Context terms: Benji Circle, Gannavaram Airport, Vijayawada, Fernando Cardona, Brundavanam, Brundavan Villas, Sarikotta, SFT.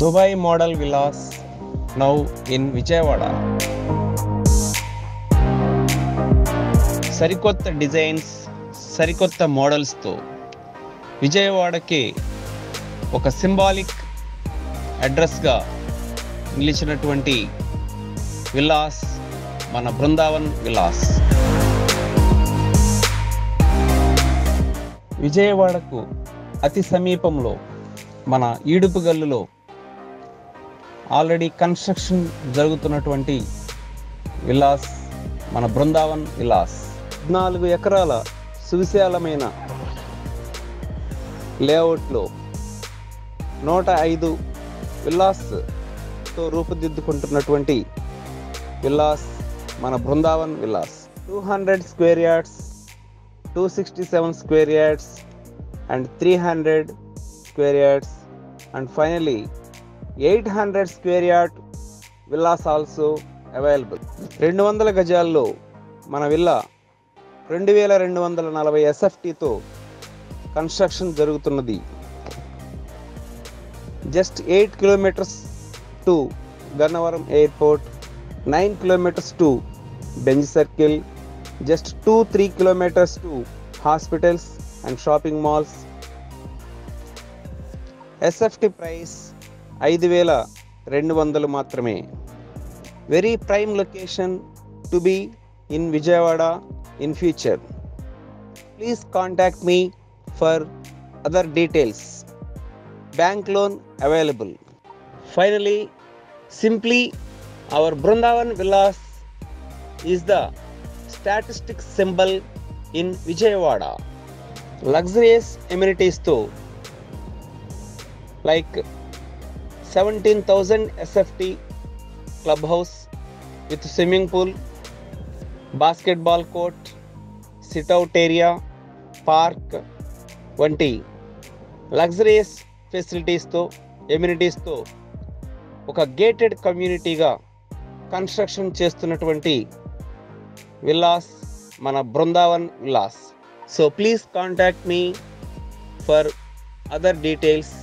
Dubai model villas now in Vijayawada. Sarikotta designs, Sarikotta models too. Vijayawada ke oka symbolic address ga నిలిచినటువంటి Vilas మన బృందావన్ విలాస్. విజయవాడకు అతి సమీపంలో మన ఈడుపుగల్లులో already construction జరుగుతున్నటువంటి విలాస్ మన బృందావన్ విలాస్. 14 ఎకరాల సువిశాలమైన లేఅవుట్లో 105 విలాస్ రూపుదిద్దుకుంటున్నటువంటి విల్లాస్ మన Brindavan villas. 200 square yards, 267 square yards and 300 square yards and finally 800 square yard villas also available. 200 గజాల్లో మన విల్లా 2240 SFTతో కన్స్ట్రక్షన్ జరుగుతున్నది. Just 8 kilometers to Gannavaram Airport, 9 kilometers to Benji Circle, just 2-3 kilometers to hospitals and shopping malls. SFT price 5200 మాత్రమే. Very prime location to be in Vijayawada in future. Please contact me for other details. Bank loan available. Finally, simply, our Brundavan Villas is the statistic symbol in Vijayawada. Luxurious amenities too, like 17,000 SFT clubhouse with swimming pool, basketball court, sit-out area, park, vanti luxurious facilities too, amenities too. ఒక gated కమ్యూనిటీగా construction చేస్తున్నటువంటి villas మన Brindavan villas. So please contact me for other details.